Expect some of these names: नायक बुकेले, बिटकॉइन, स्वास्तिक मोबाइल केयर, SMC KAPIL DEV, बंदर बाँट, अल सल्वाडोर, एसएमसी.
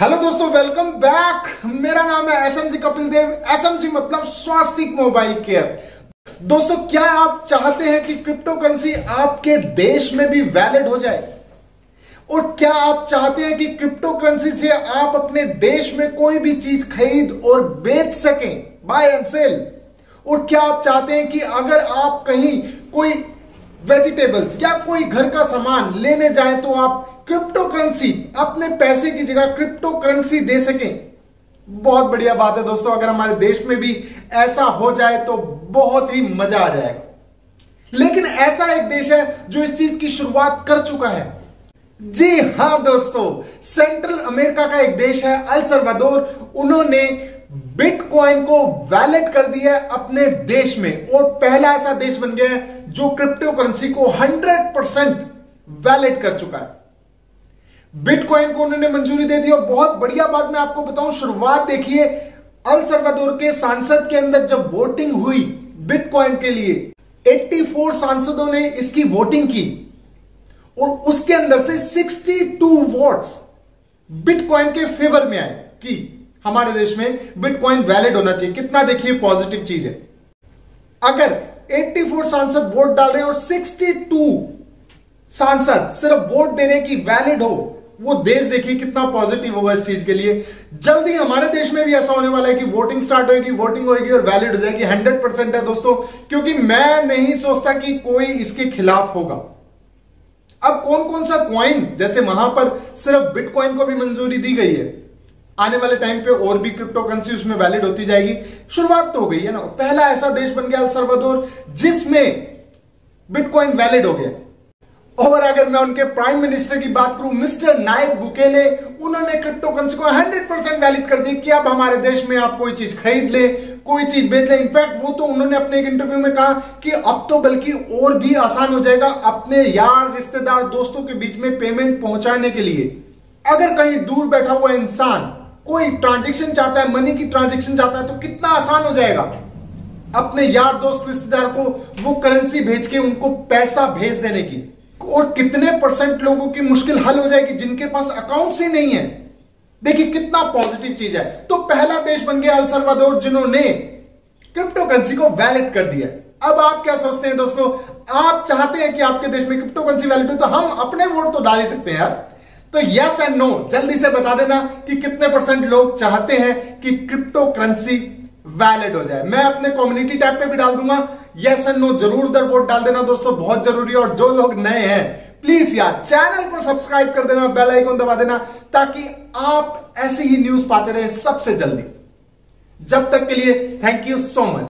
Hello दोस्तों, welcome back. मेरा नाम है एसएमसी कपिल देव। एसएमसी मतलब स्वास्तिक मोबाइल केयर। दोस्तों, क्या आप चाहते हैं कि क्रिप्टो करेंसी आपके देश में भी वैलिड हो जाए, और क्या आप चाहते हैं कि क्रिप्टो करेंसी से आप अपने देश में कोई भी चीज खरीद और बेच सकें, बाय एंड सेल? और क्या आप चाहते हैं कि अगर आप कहीं कोई वेजिटेबल्स या कोई घर का सामान लेने जाए तो आप क्रिप्टो करेंसी, अपने पैसे की जगह क्रिप्टो करेंसी दे सकें? बहुत बढ़िया बात है दोस्तों। अगर हमारे देश में भी ऐसा हो जाए तो बहुत ही मजा आ जाएगा। लेकिन ऐसा एक देश है जो इस चीज की शुरुआत कर चुका है। जी हां दोस्तों, सेंट्रल अमेरिका का एक देश है अल सल्वाडोर। उन्होंने बिटकॉइन को वैलिड कर दिया है अपने देश में, और पहला ऐसा देश बन गया है जो क्रिप्टो करेंसी को 100% वैलिड कर चुका है। बिटकॉइन को उन्होंने मंजूरी दे दी। और बहुत बढ़िया बात मैं आपको बताऊं, शुरुआत देखिए अल सल्वाडोर के सांसद के अंदर जब वोटिंग हुई बिटकॉइन के लिए, 84 सांसदों ने इसकी वोटिंग की और उसके अंदर से 62 वोट्स बिटकॉइन के फेवर में आए कि हमारे देश में बिटकॉइन वैलिड होना चाहिए। कितना देखिए पॉजिटिव चीज है। अगर 84 सांसद वोट डाल रहे हैं और 62 सांसद सिर्फ वोट देने की वैलिड हो, वो देश देखिए कितना पॉजिटिव होगा इस चीज के लिए। जल्दी हमारे देश में भी ऐसा होने वाला है कि वोटिंग स्टार्ट होगी, वोटिंग होगी और वैलिड हो जाएगी। 100% है दोस्तों, क्योंकि मैं नहीं सोचता कि कोई इसके खिलाफ होगा। अब कौन कौन सा कॉइन, जैसे वहां पर सिर्फ बिटकॉइन को भी मंजूरी दी गई है, आने वाले टाइम पे और भी क्रिप्टो करेंसी उसमें वैलिड होती जाएगी। शुरुआत तो हो गई है ना। पहला ऐसा देश बन गया अल सल्वाडोर जिसमें बिटकॉइन वैलिड हो गया। और अगर मैं उनके प्राइम मिनिस्टर की बात करूं, मिस्टर नायक बुकेले, उन्होंने क्रिप्टो करेंसी को 100% वैलिड कर दी कि अब हमारे देश में आप कोई चीज खरीद ले, कोई चीज बेच ले। इनफैक्ट वो तो उन्होंने अपने एक इंटरव्यू में कहा कि अब तो बल्कि और भी आसान हो जाएगा अपने यार, रिश्तेदार, दोस्तों के बीच में पेमेंट पहुंचाने के लिए। अगर कहीं दूर बैठा हुआ इंसान कोई ट्रांजेक्शन चाहता है, मनी की ट्रांजेक्शन चाहता है, तो कितना आसान हो जाएगा अपने यार, दोस्त, रिश्तेदार को वो करेंसी भेज के उनको पैसा भेज देने की। और कितने % लोगों की मुश्किल हल हो जाएगी जिनके पास अकाउंट्स ही नहीं है। देखिए कितना पॉजिटिव चीज है। तो पहला देश बन गया अल सल्वाडोर जिन्होंने क्रिप्टो करेंसी को वैलिड कर दिया। अब आप क्या सोचते हैं दोस्तों, आप चाहते हैं कि आपके देश में क्रिप्टो करेंसी वैलिड हो, तो हम अपने वोट तो डाल ही सकते हैं यार। तो यस एंड नो, जल्दी से बता देना कि कितने % लोग चाहते हैं कि क्रिप्टो करेंसी वैलिड हो जाए। मैं अपने कम्युनिटी टैब पे भी डाल दूंगा। यस एंड नो, जरूर उधर वोट डाल देना दोस्तों, बहुत जरूरी है। और जो लोग नए हैं प्लीज यार चैनल को सब्सक्राइब कर देना, बेल आइकन दबा देना, ताकि आप ऐसी ही न्यूज पाते रहे सबसे जल्दी। जब तक के लिए थैंक यू सो मच।